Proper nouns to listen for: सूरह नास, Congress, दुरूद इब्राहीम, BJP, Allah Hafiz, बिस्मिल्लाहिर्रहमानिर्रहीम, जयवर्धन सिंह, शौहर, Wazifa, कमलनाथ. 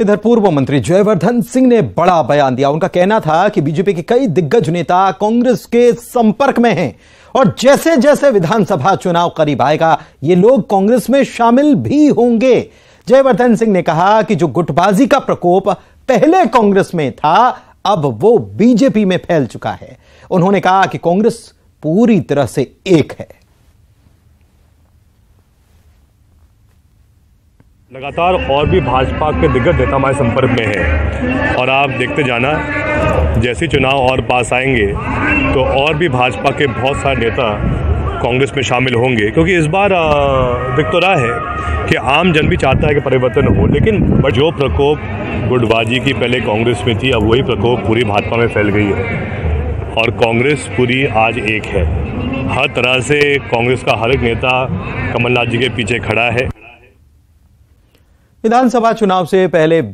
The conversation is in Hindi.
इधर पूर्व मंत्री जयवर्धन सिंह ने बड़ा बयान दिया। उनका कहना था कि बीजेपी के कई दिग्गज नेता कांग्रेस के संपर्क में हैं और जैसे जैसे विधानसभा चुनाव करीब आएगा ये लोग कांग्रेस में शामिल भी होंगे। जयवर्धन सिंह ने कहा कि जो गुटबाजी का प्रकोप पहले कांग्रेस में था अब वो बीजेपी में फैल चुका है। उन्होंने कहा कि कांग्रेस पूरी तरह से एक है। लगातार और भी भाजपा के दिग्गज नेता हमारे संपर्क में हैं और आप देखते जाना जैसे चुनाव और पास आएंगे तो और भी भाजपा के बहुत सारे नेता कांग्रेस में शामिल होंगे, क्योंकि इस बार दिख तो रहा है कि आम जन भी चाहता है कि परिवर्तन हो, लेकिन जो प्रकोप गुटबाजी की पहले कांग्रेस में थी अब वही प्रकोप पूरी भाजपा में फैल गई है और कांग्रेस पूरी आज एक है। हर तरह से कांग्रेस का हर एक नेता कमलनाथ जी के पीछे खड़ा है। विधानसभा चुनाव से पहले